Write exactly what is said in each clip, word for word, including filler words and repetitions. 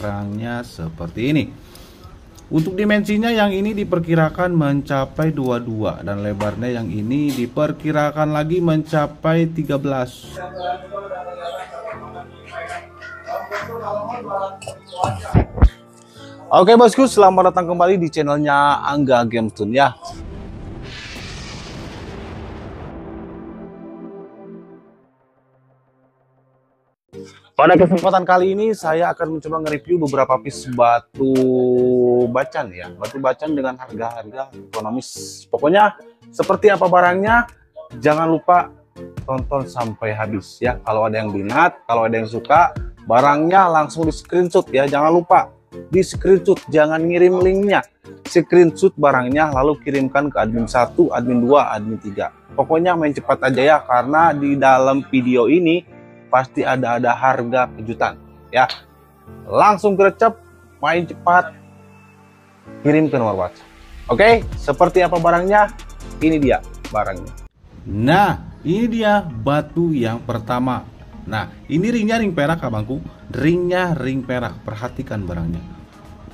kerangnya seperti ini. Untuk dimensinya yang ini diperkirakan mencapai dua puluh dua dan lebarnya yang ini diperkirakan lagi mencapai tiga belas. Oke bosku, selamat datang kembali di channelnya Angga Gemstone ya. Pada kesempatan kali ini saya akan mencoba nge-review beberapa piece batu bacan ya, batu bacan dengan harga-harga ekonomis. Pokoknya seperti apa barangnya, jangan lupa tonton sampai habis ya. Kalau ada yang minat, kalau ada yang suka barangnya langsung di screenshot ya, jangan lupa di screenshot, jangan ngirim linknya, screenshot barangnya lalu kirimkan ke admin satu, admin dua, admin tiga. Pokoknya main cepat aja ya, karena di dalam video ini pasti ada ada harga kejutan ya. Langsung gercep, main cepat, kirim ke nomor WhatsApp. Oke, seperti apa barangnya? Ini dia barangnya. Nah, ini dia batu yang pertama. Nah, ini ringnya ring perak abangku, ringnya ring perak. Perhatikan barangnya,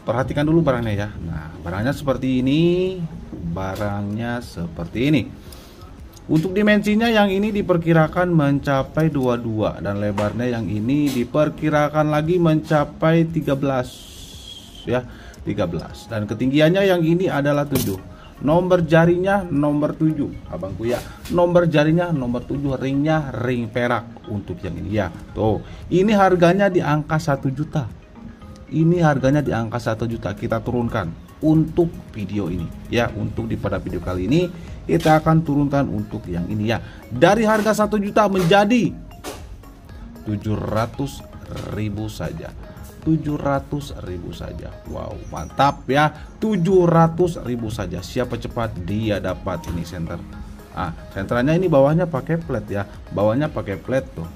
perhatikan dulu barangnya ya. Nah, barangnya seperti ini, barangnya seperti ini. Untuk dimensinya yang ini diperkirakan mencapai dua puluh dua dan lebarnya yang ini diperkirakan lagi mencapai tiga belas ya, tiga belas. Dan ketinggiannya yang ini adalah tujuh. Nomor jarinya nomor tujuh, abangku ya. Nomor jarinya nomor tujuh, ringnya ring perak untuk yang ini ya. Tuh, ini harganya di angka satu juta. Ini harganya di angka satu juta, kita turunkan untuk video ini ya. Untuk di pada video kali ini kita akan turunkan untuk yang ini ya, dari harga satu juta menjadi tujuh ratus ribu saja, tujuh ratus ribu saja. Wow, mantap ya, tujuh ratus ribu saja. Siapa cepat dia dapat ini senter. Ah, senternya ini bawahnya pakai plat ya, bawahnya pakai plat tuh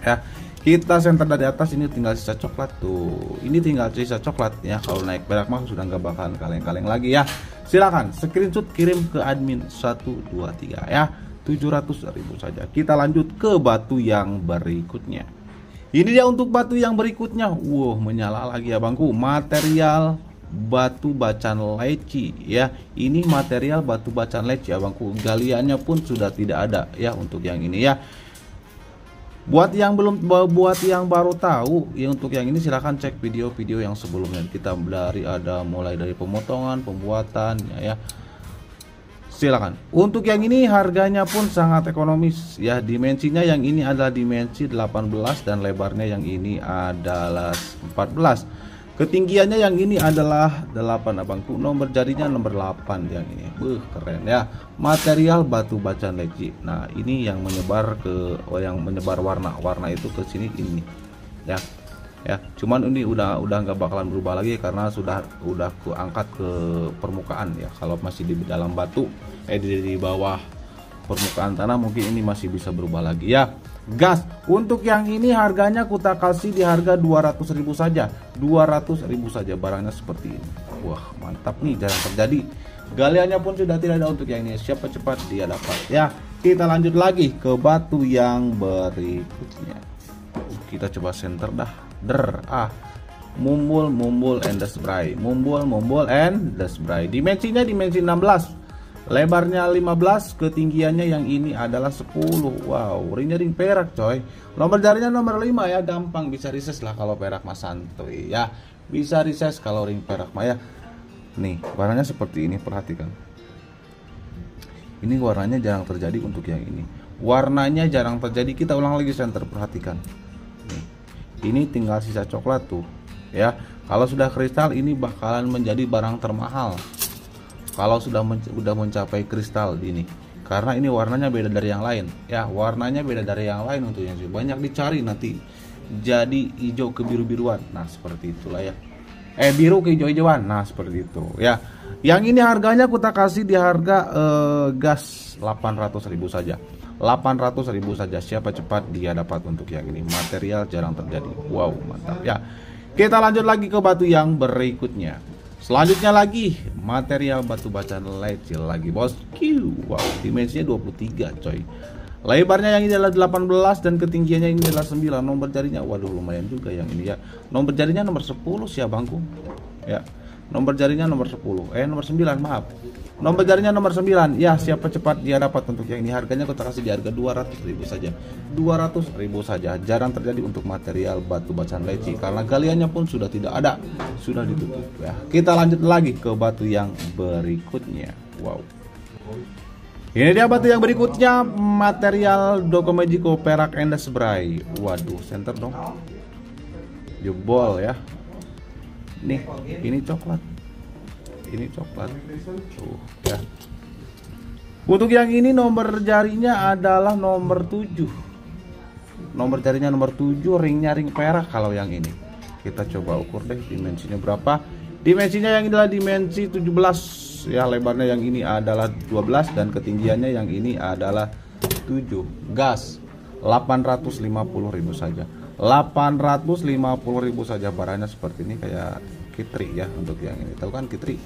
ya. Kita senter dari atas, ini tinggal sisa coklat tuh. Ini tinggal sisa coklat ya. Kalau naik perak mah sudah nggak bakalan kaleng-kaleng lagi ya. Silahkan screenshot kirim ke admin satu dua tiga ya. tujuh ratus ribu saja. Kita lanjut ke batu yang berikutnya. Ini dia untuk batu yang berikutnya. Wow, menyala lagi ya bangku. Material batu bacan leci ya. Ini material batu bacan leci ya bangku. Galiannya pun sudah tidak ada ya untuk yang ini ya. Buat yang belum, buat yang baru tahu ya, untuk yang ini silahkan cek video-video yang sebelumnya. Kita dari ada mulai dari pemotongan, pembuatan ya, ya. Silahkan. Untuk yang ini harganya pun sangat ekonomis ya. Dimensinya yang ini adalah dimensi delapan belas dan lebarnya yang ini adalah empat belas. Ketinggiannya yang ini adalah delapan abangku. Nomor jarinya nomor delapan yang ini. Beuh, keren ya. Material batu bacan leci. Nah, ini yang menyebar ke oh, yang menyebar warna-warna itu ke sini ini. Ya. Ya, cuman ini udah udah nggak bakalan berubah lagi karena sudah udah kuangkat ke permukaan ya. Kalau masih di dalam batu eh di, di bawah permukaan tanah mungkin ini masih bisa berubah lagi ya. Gas. Untuk yang ini harganya kita kasih di harga dua ratus ribu saja. dua ratus ribu saja, barangnya seperti ini. Wah, mantap nih, jarang terjadi. Galiannya pun sudah tidak ada untuk yang ini. Siapa cepat dia dapat ya. Kita lanjut lagi ke batu yang berikutnya. Kita coba senter dah. Der ah. Mumbul mumbul endless bray. Mumbul mumbul endless bray. Dimensinya dimensi enam belas. Lebarnya lima belas, ketinggiannya yang ini adalah sepuluh. Wow, ringnya ring perak coy. Nomor jarinya nomor lima ya, gampang bisa riset lah kalau perak mas santuy ya. Bisa riset kalau ring perak mah ya. Nih, warnanya seperti ini, perhatikan. Ini warnanya jarang terjadi untuk yang ini. Warnanya jarang terjadi, kita ulang lagi senter, perhatikan. Nih, ini tinggal sisa coklat tuh, ya. Kalau sudah kristal, ini bakalan menjadi barang termahal. Kalau sudah men udah mencapai kristal ini, karena ini warnanya beda dari yang lain, ya. Warnanya beda dari yang lain untuk yang banyak dicari nanti. Jadi hijau kebiru-biruan. Nah, seperti itulah ya. Eh biru ke hijau-hijauan, nah seperti itu ya. Yang ini harganya kita kasih di harga eh, gas delapan ratus ribu saja, delapan ratus ribu saja. Siapa cepat dia dapat untuk yang ini. Material jarang terjadi. Wow, mantap ya. Kita lanjut lagi ke batu yang berikutnya. Selanjutnya lagi material batu bacan leci lagi bosku. Wow, dimensinya dua puluh tiga coy. delapan belas Lebarnya yang ini adalah delapan belas dan ketinggiannya ini adalah sembilan. Nomor jarinya, waduh lumayan juga yang ini ya. Nomor jarinya nomor sepuluh sih abangku. Ya. Nomor jarinya nomor sepuluh. Eh nomor sembilan, maaf. Nomor jarinya nomor sembilan. Ya, siapa cepat dia dapat untuk yang ini. Harganya kita kasih di harga dua ratus ribu saja. dua ratus ribu saja. Jarang terjadi untuk material batu bacan leci karena galiannya pun sudah tidak ada. Sudah ditutup ya. Kita lanjut lagi ke batu yang berikutnya. Wow. Ini dia batu yang berikutnya, material doko mejiko perak endless bray. Waduh, center dong. Jebol ya. Nih, ini coklat. Ini coklat. Tuh, ya. Untuk yang ini nomor jarinya adalah nomor tujuh. Nomor jarinya nomor tujuh, ringnya ring perak kalau yang ini. Kita coba ukur deh dimensinya berapa. Dimensinya yang ini adalah dimensi tujuh belas. Ya, lebarnya yang ini adalah dua belas dan ketinggiannya yang ini adalah tujuh. Gas delapan ratus lima puluh ribu saja. delapan ratus lima puluh ribu saja. Barangnya seperti ini kayak kitri ya untuk yang ini. Tahu kan kitri?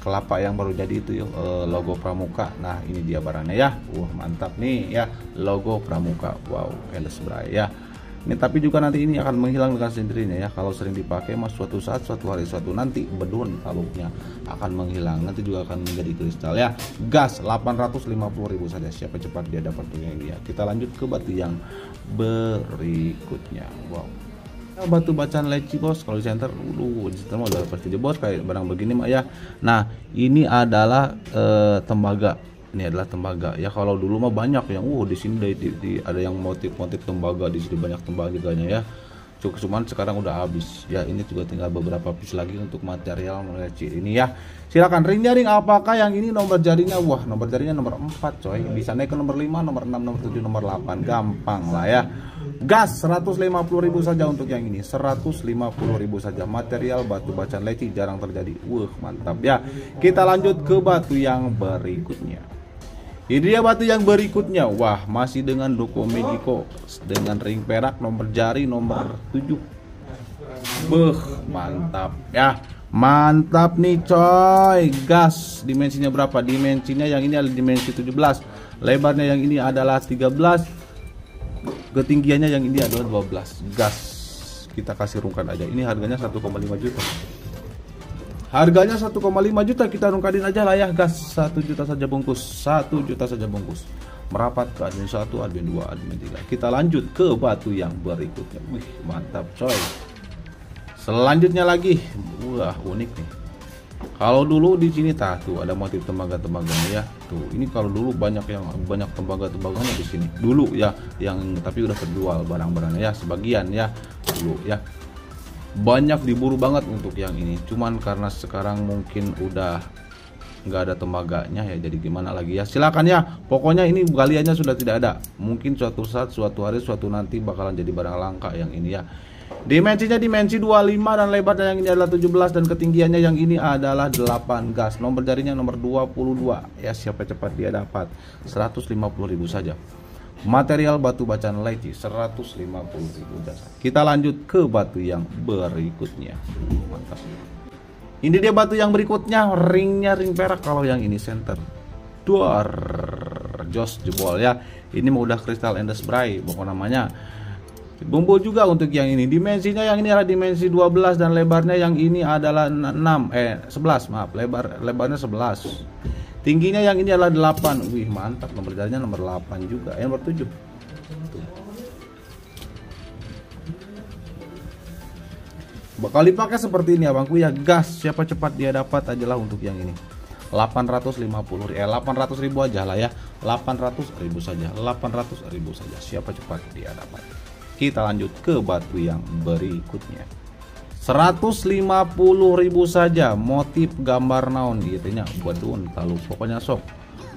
Kelapa yang baru jadi itu yuk, logo Pramuka. Nah, ini dia barangnya ya. Wah, mantap nih ya. Logo Pramuka. Wow, endless bray ya. Ini tapi juga nanti ini akan menghilang dengan sendirinya ya. Kalau sering dipakai mas suatu saat, suatu hari, suatu nanti bedun kalungnya akan menghilang. Nanti juga akan menjadi kristal ya. Gas delapan ratus lima puluh ribu saja. Siapa cepat dia dapat yang ini ya. Kita lanjut ke batu yang berikutnya. Wow. Batu bacan leci bos. Kalau di center, uh, di center udah pasti di bos kayak barang begini mah ya. Nah, ini adalah uh, tembaga. Ini adalah tembaga ya. Kalau dulu mah banyak yang uh di sini di, di, ada yang motif-motif tembaga di sini, banyak tembaganya ya. Cuman sekarang udah habis ya. Ini juga tinggal beberapa piece lagi untuk material leci ini ya. Silakan ring jaring, apakah yang ini nomor jarinya? Wah, nomor jarinya nomor empat coy. Bisa naik ke nomor lima, nomor enam, nomor tujuh, nomor delapan. Gampang lah ya. Gas seratus lima puluh ribu saja untuk yang ini. Seratus lima puluh ribu saja. Material batu bacan leci jarang terjadi. Wah, mantap ya. Kita lanjut ke batu yang berikutnya. Ini dia batu yang berikutnya. Wah, masih dengan doko mejiko dengan ring perak nomor jari nomor tujuh. Beuh, mantap ya. Mantap nih coy. Gas. Dimensinya berapa? Dimensinya yang ini adalah dimensi tujuh belas. Lebarnya yang ini adalah tiga belas. Ketinggiannya yang ini adalah dua belas. Gas. Kita kasih rungkan aja. Ini harganya satu koma lima juta. Harganya satu koma lima juta, kita rungkadin aja lah ya. Gas satu juta saja bungkus. satu juta saja bungkus. Merapat ke admin satu, admin dua, admin tiga. Kita lanjut ke batu yang berikutnya. Wih, mantap coy. Selanjutnya lagi. Wah, unik nih. Kalau dulu di sini tuh ada motif tembaga-tembaganya ya. Tuh, ini kalau dulu banyak yang banyak tembaga-tembaganya di sini. Dulu ya, yang tapi udah terjual barang-barangnya ya, sebagian ya. Dulu ya. Banyak diburu banget untuk yang ini, cuman karena sekarang mungkin udah nggak ada tembaganya ya, jadi gimana lagi ya. Silakan ya, pokoknya ini galiannya sudah tidak ada. Mungkin suatu saat, suatu hari, suatu nanti bakalan jadi barang langka yang ini ya. Dimensinya dimensi dua puluh lima dan lebarnya yang ini adalah tujuh belas dan ketinggiannya yang ini adalah delapan. Gas. Nomor jarinya nomor dua puluh dua ya. Siapa cepat dia dapat. Seratus lima puluh ribu saja. Material batu bacan leci seratus lima puluh ribu saja. Kita lanjut ke batu yang berikutnya. Mantap. Ini dia batu yang berikutnya, ringnya ring perak kalau yang ini center. Duar, jos jebol ya. Ini mah udah kristal endless bray pokok namanya. Bumbu juga untuk yang ini. Dimensinya yang ini adalah dimensi dua belas dan lebarnya yang ini adalah enam eh sebelas, maaf. Lebar lebarnya sebelas. Tingginya yang ini adalah delapan. Wih, mantap. Nomor jarinya nomor delapan juga. Eh, nomor tujuh. Tuh. Bakal dipakai seperti ini abangku ya. Gas. Siapa cepat dia dapat ajalah untuk yang ini. delapan ratus lima puluh eh delapan ratus ribu aja lah ya. delapan ratus ribu saja. delapan ratus ribu saja. Siapa cepat dia dapat. Kita lanjut ke batu yang berikutnya. seratus lima puluh ribu saja, motif gambar naon gitunya, buatun kalau pokoknya sok.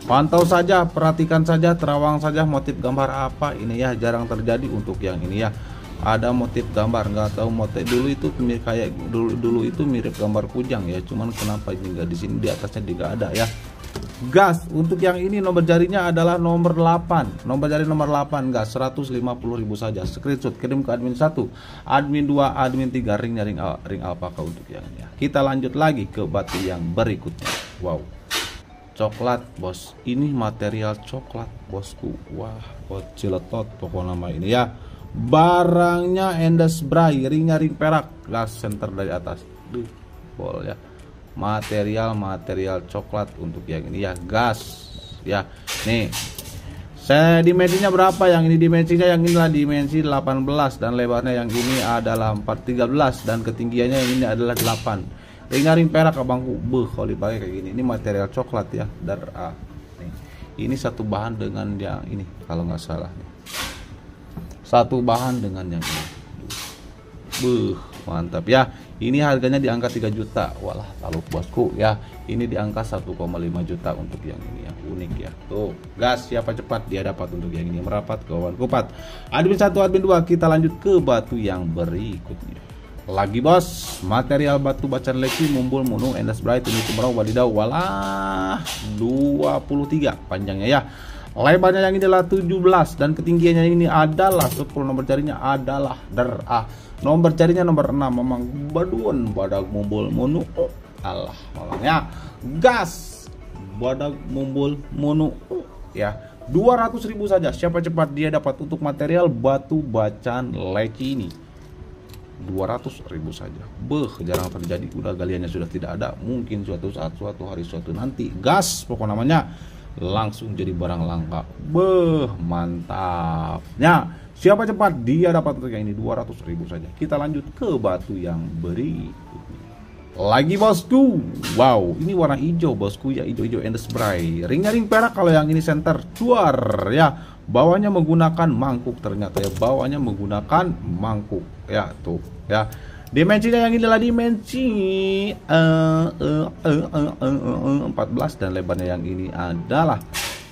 Pantau saja, perhatikan saja, terawang saja motif gambar apa ini ya, jarang terjadi untuk yang ini ya. Ada motif gambar, nggak tahu motif dulu itu mirip kayak dulu dulu itu mirip gambar kujang ya, cuman kenapa ini nggak di sini di atasnya tidak ada ya. Gas. Untuk yang ini nomor jarinya adalah nomor delapan. Nomor jari nomor delapan. Gas seratus lima puluh ribu saja. Screenshot kirim ke admin satu, admin dua, admin tiga. Ringnya ring al ring alpaka untuk yang ini. Kita lanjut lagi ke batu yang berikutnya. Wow. coklat bos, ini material coklat bosku. Wah kociletot pokoknya nama ini ya. Barangnya endless bray, ringnya ring perak, glass center dari atas. Duh, bol ya. Material-material coklat untuk yang ini ya, gas ya. Nih, saya dimensinya berapa? Yang ini dimensinya yang inilah dimensi delapan belas dan lebarnya yang ini adalah empat tiga belas dan ketinggiannya yang ini adalah delapan. Ringnya ring perak abangku. Beuh, kalau dipakai kayak gini. Ini material coklat ya. Dar ah. Ini satu bahan dengan yang ini kalau nggak salah. Satu bahan dengan yang ini. Buh, mantap ya. Ini harganya di angka tiga juta. Walah, taluk bosku ya. Ini di angka satu koma lima juta untuk yang ini yang unik ya. Tuh, gas siapa cepat dia dapat untuk yang ini. Merapat kawan kupat. Admin satu, admin dua, kita lanjut ke batu yang berikutnya. Lagi bos, material batu bacan leci mumbul munung endless bray ini cemerlang wadidaw. Walah, dua puluh tiga panjangnya ya. Lebarnya yang ini adalah tujuh belas dan ketinggiannya ini adalah sepuluh, nomor jarinya adalah derah. Nomor jarinya nomor enam, memang baduan badak mumbul munu. Oh, Allah malangnya. Gas badak mumbul munu oh, ya. dua ratus ribu saja. Siapa cepat dia dapat untuk material batu bacan leci ini. dua ratus ribu saja. Beuh, jarang terjadi, udah galiannya sudah tidak ada. Mungkin suatu saat, suatu hari, suatu nanti. Gas pokok namanya. Langsung jadi barang langka. Beuh, mantap. Nah, siapa cepat dia dapat untuk yang ini dua ratus ribu saja. Kita lanjut ke batu yang berikutnya. Lagi bosku. Wow, ini warna hijau bosku ya, hijau-hijau endless bray. Ringnya ring perak kalau yang ini center cuar ya. Bawahnya menggunakan mangkuk ternyata ya. Bawahnya menggunakan mangkuk ya tuh ya. Dimensinya yang ini adalah dimensi uh, uh, uh, uh, uh, uh, empat belas dan lebarnya yang ini adalah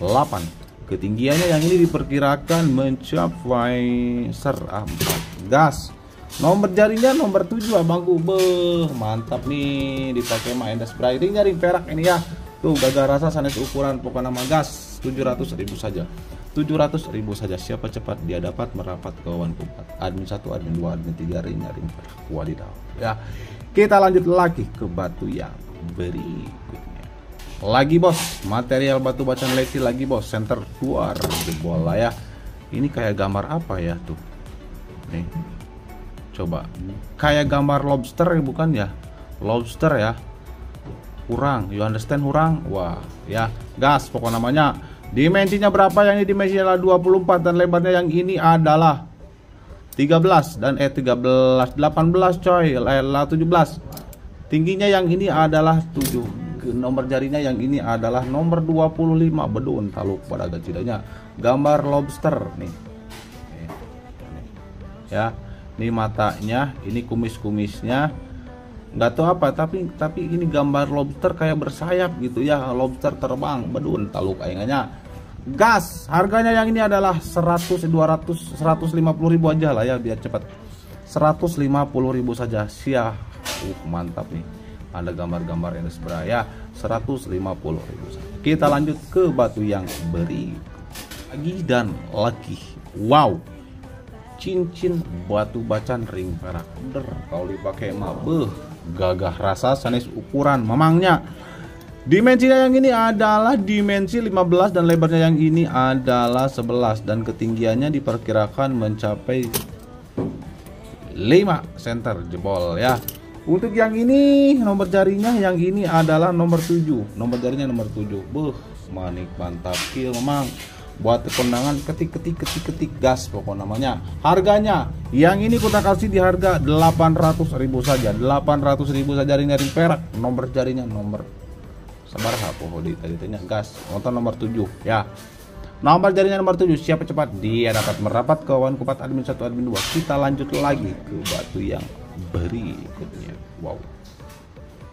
delapan. Ketinggiannya yang ini diperkirakan mencapai empat. Gas. Nomor jarinya nomor tujuh abangku. Beuh, mantap nih dipakai mah endless bray. Ringnya ring perak ini ya. Tuh gagal rasa sanes ukuran pokoknya nama gas tujuh ratus ribu saja. tujuh ratus ribu saja. Siapa cepat dia dapat merapat kawan kupat. Admin satu, admin dua, admin tiga, ring ring perak. Wadidaw ya. Kita lanjut lagi ke batu yang berikutnya. Lagi bos, material batu bacan leci lagi bos, center keluar jebol lah ya. Ini kayak gambar apa ya tuh? Nih. Coba. Kayak gambar lobster bukan ya? Lobster ya. Kurang, you understand kurang? Wah, ya. Gas pokok namanya. Dimensinya berapa? Yang ini dimensinya adalah dua puluh empat dan lebarnya yang ini adalah tiga belas dan eh tiga belas, delapan belas coy, lah tujuh belas. Tingginya yang ini adalah tujuh. Nomor jarinya yang ini adalah nomor dua puluh lima. Bedun taluk pada gacidanya. Gambar lobster nih. Ya. Ini matanya, ini kumis-kumisnya. Nggak tahu apa tapi tapi ini gambar lobster kayak bersayap gitu ya, lobster terbang. Bedun taluk aingannya. Gas. Harganya yang ini adalah seratus dua ratus seratus lima puluh ribu aja lah ya biar cepat. seratus lima puluh ribu saja. Siah. Uh, mantap nih. Ada gambar-gambar endless bray ya. seratus lima puluh ribu saja. Kita lanjut ke batu yang beri. Lagi dan lagi. Wow. Cincin batu bacan ring perak. Bener kalau dipakai mah beuh, gagah rasa sanes ukuran memangnya. Dimensinya yang ini adalah dimensi lima belas dan lebarnya yang ini adalah sebelas dan ketinggiannya diperkirakan mencapai lima senter jebol ya. Untuk yang ini nomor jarinya yang ini adalah nomor tujuh. Nomor jarinya nomor tujuh. Beuh, manik mantap kill memang. Buat kondangan ketik-ketik-ketik-ketik gas pokok namanya. Harganya yang ini kita kasih di harga delapan ratus ribu saja. delapan ratus ribu saja ring ring perak. Nomor jarinya nomor sabar pokok di tadi-tanya gas. Nonton nomor tujuh ya. Nomor jarinya nomor tujuh. Siapa cepat dia dapat merapat kawan kupat. Admin satu, admin dua. Kita lanjut lagi ke batu yang berikutnya. Wow.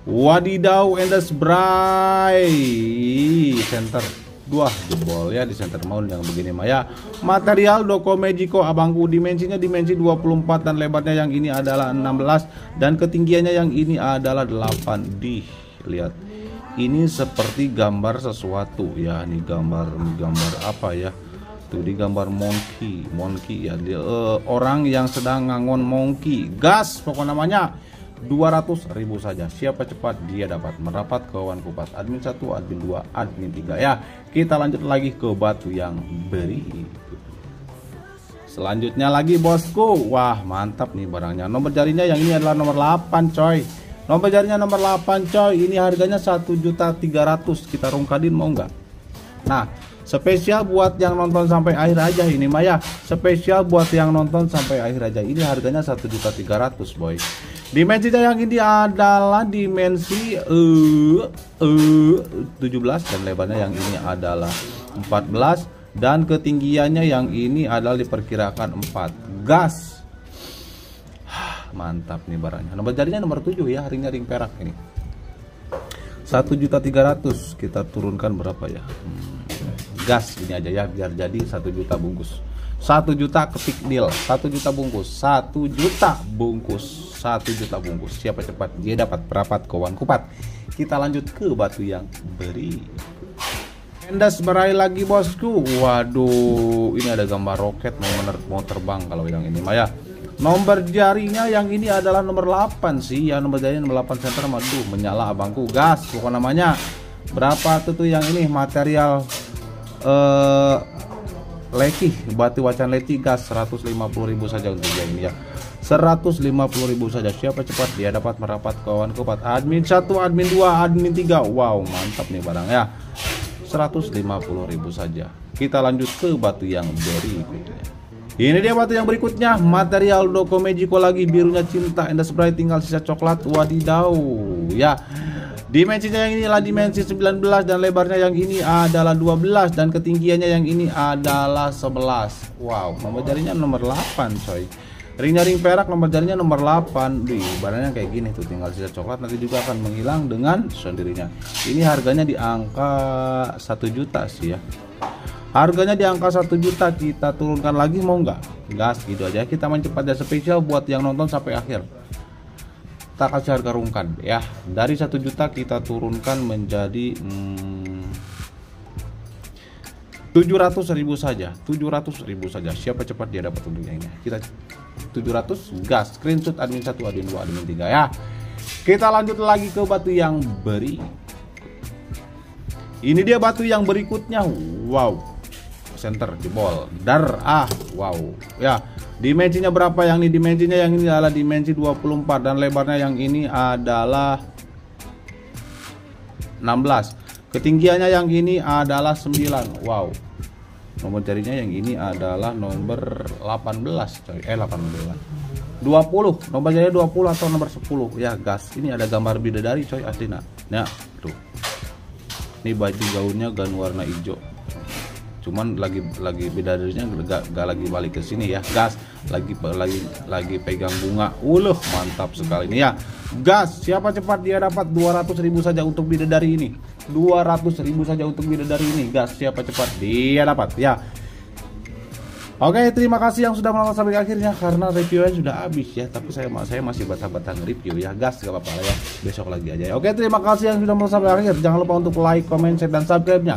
Wadidaw endless bray. Center dua jebol ya di center mount yang begini Maya. Material doko mejiko abangku. Dimensinya dimensi dua puluh empat dan lebarnya yang ini adalah enam belas dan ketinggiannya yang ini adalah delapan. Dih, lihat. Ini seperti gambar sesuatu ya. Ini gambar ini gambar apa ya? Tuh di gambar monkey, monkey ya. Dia, uh, orang yang sedang ngangon monkey. Gas pokok namanya. dua ratus ribu saja. Siapa cepat dia dapat. Merapat ke Wawan Kupas. Admin satu, admin dua, admin tiga. Ya, kita lanjut lagi ke batu yang beri. Selanjutnya lagi bosku. Wah, mantap nih barangnya. Nomor jarinya yang ini adalah nomor delapan coy. Nomor jarinya nomor delapan coy. Ini harganya satu juta tiga ratus ribu. Kita rungkadin mau nggak? Nah, spesial buat yang nonton sampai akhir aja ini Maya. Spesial buat yang nonton sampai akhir aja. Ini harganya satu juta tiga ratus ribu, boy. Dimensinya yang ini adalah dimensi uh, uh, tujuh belas, dan lebarnya yang ini adalah empat belas, dan ketinggiannya yang ini adalah diperkirakan empat. Gas. Mantap nih barangnya. Nomor jarinya nomor tujuh ya, ringnya ring perak ini. satu juta tiga ratus ribu kita turunkan berapa ya? Hmm. Gas ini aja ya biar jadi satu juta bungkus. Satu juta ketik deal, satu juta bungkus, satu juta bungkus, satu juta bungkus. Siapa cepat dia dapat. Berapat kawan kupat. Kita lanjut ke batu yang beri. Endless bray lagi bosku. Waduh, ini ada gambar roket mau mener mau terbang kalau yang ini Maya. Nomor jarinya yang ini adalah nomor delapan sih ya, nomor jarinya nomor delapan center. Aduh, menyala abangku. Gas pokoknya namanya. Berapa tuh tuh yang ini material Uh, leci, batu bacan leci, gas seratus lima puluh ribu saja untuk dia ini ya. seratus lima puluh ribu saja. Siapa cepat dia dapat. Merapat kawan kupat. Admin satu, admin dua, admin tiga. Wow, mantap nih barang ya. seratus lima puluh ribu saja. Kita lanjut ke batu yang berikutnya. Ini dia batu yang berikutnya, material doko mejiko lagi, birunya cinta. Endless bray tinggal sisa coklat. Wadidau ya. Dimensinya yang ini adalah dimensi sembilan belas, dan lebarnya yang ini adalah dua belas, dan ketinggiannya yang ini adalah sebelas. Wow, nomor jarinya nomor delapan coy. Ringnya ring perak, nomor jarinya nomor delapan. Wih, barangnya kayak gini tuh, tinggal sisa coklat, nanti juga akan menghilang dengan sendirinya. Ini harganya di angka satu juta sih ya. Harganya di angka satu juta, kita turunkan lagi mau nggak? Gas gitu aja. Kita mencepat dan spesial buat yang nonton sampai akhir. Kita kasih harga rungkan ya, dari satu juta kita turunkan menjadi hmm, tujuh ratus ribu saja. tujuh ratus ribu saja. Siapa cepat dia dapat untungnya ini. Kita tujuh ratus gas. Screenshot admin satu, admin dua, admin tiga ya. Kita lanjut lagi ke batu yang beri. Ini dia batu yang berikutnya. Wow. Center jebol. Dar ah, wow. Ya. Dimensinya berapa yang ini? Dimensinya yang ini adalah dimensi dua puluh empat, dan lebarnya yang ini adalah enam belas. Ketinggiannya yang ini adalah sembilan. Wow. Nomor jarinya yang ini adalah nomor delapan belas coy. Eh delapan belas. dua puluh. Nomor jarinya dua puluh atau nomor sepuluh. Ya gas. Ini ada gambar bidadari coy aslinya. Ya, tuh. Ini baju gaunnya gaun warna hijau. Cuman lagi lagi bidadarinya gak, gak lagi balik ke sini ya. Gas. Lagi lagi lagi pegang bunga. Uluh, mantap sekali ini ya. Gas. Siapa cepat dia dapat. Dua ratus ribu saja untuk bidadari ini. Dua ratus ribu saja untuk bidadari ini. Gas. Siapa cepat dia dapat ya. Oke, terima kasih yang sudah menonton sampai akhirnya, karena reviewnya sudah habis ya, tapi saya saya masih bata-bata nge-review ya. Gas, gak apa-apa ya, besok lagi aja ya. Oke, terima kasih yang sudah menonton sampai akhir. Jangan lupa untuk like, comment, share, dan subscribe-nya.